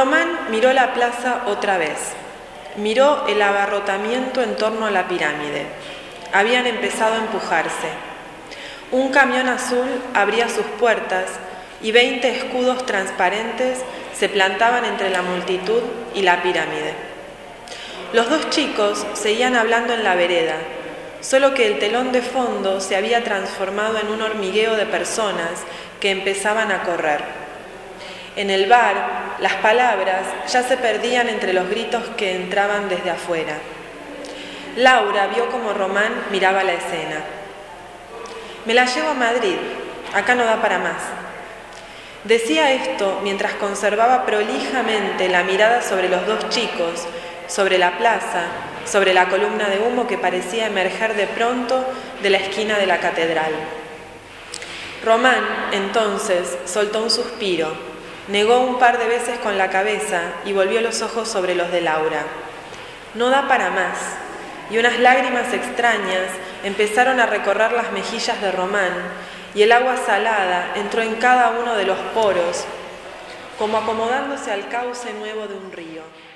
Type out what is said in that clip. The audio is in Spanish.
Román miró la plaza otra vez. Miró el abarrotamiento en torno a la pirámide. Habían empezado a empujarse. Un camión azul abría sus puertas y 20 escudos transparentes se plantaban entre la multitud y la pirámide. Los dos chicos seguían hablando en la vereda, solo que el telón de fondo se había transformado en un hormigueo de personas que empezaban a correr. En el bar, las palabras ya se perdían entre los gritos que entraban desde afuera. Laura vio cómo Román miraba la escena. «Me la llevo a Madrid, acá no da para más». Decía esto mientras conservaba prolijamente la mirada sobre los dos chicos, sobre la plaza, sobre la columna de humo que parecía emerger de pronto de la esquina de la catedral. Román, entonces, soltó un suspiro, negó un par de veces con la cabeza y volvió los ojos sobre los de Laura. No da para más, y unas lágrimas extrañas empezaron a recorrer las mejillas de Román, y el agua salada entró en cada uno de los poros, como acomodándose al cauce nuevo de un río.